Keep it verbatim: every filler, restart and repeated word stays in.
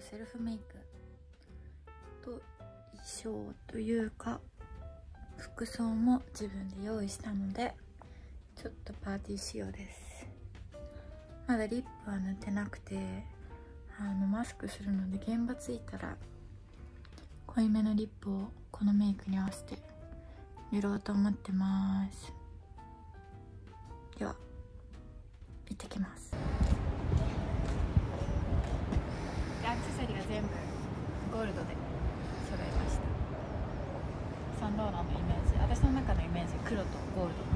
とセルフメイクと衣装というか服装も自分で用意したので、ちょっとパーティー仕様です。まだリップは塗ってなくて、あのマスクするので現場着いたら濃いめのリップをこのメイクに合わせて塗ろうと思ってます。では行ってきます。アクセサリーは全部ゴールドで揃えました。サンローランのイメージ、私の中のイメージ、黒とゴールド